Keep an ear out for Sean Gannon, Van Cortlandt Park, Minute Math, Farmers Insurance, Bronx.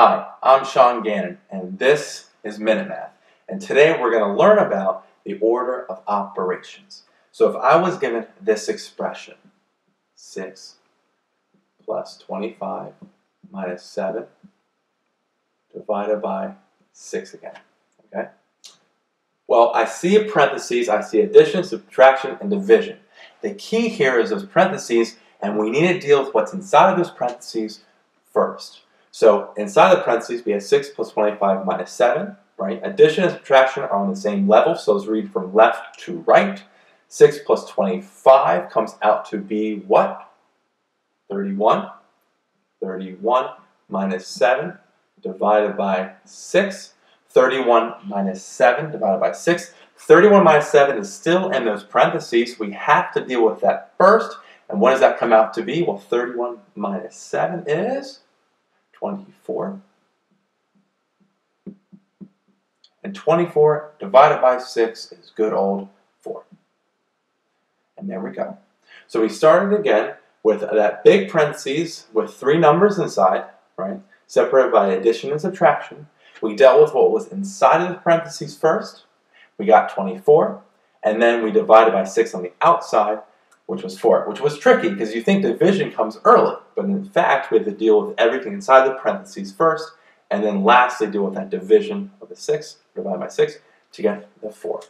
Hi, I'm Sean Gannon, and this is Minute Math. And today we're going to learn about the order of operations. So if I was given this expression, 6 plus 25 minus 7 divided by 6 again, okay? Well, I see a parentheses, I see addition, subtraction, and division. The key here is those parentheses, and we need to deal with what's inside of those parentheses first. So inside the parentheses, we have 6 plus 25 minus 7, right? Addition and subtraction are on the same level, so let's read from left to right. 6 plus 25 comes out to be what? 31. 31 minus 7 divided by 6. 31 minus 7 divided by 6. 31 minus 7 is still in those parentheses. We have to deal with that first. And what does that come out to be? Well, 31 minus 7 is 24. And 24 divided by 6 is good old 4. And there we go. So we started again with that big parentheses with three numbers inside, right? Separated by addition and subtraction. We dealt with what was inside of the parentheses first. We got 24. And then we divided by 6 on the outside, which was 4, which was tricky because you think division comes early, but in fact we have to deal with everything inside the parentheses first, and then lastly deal with that division of the 6 divided by 6 to get the 4.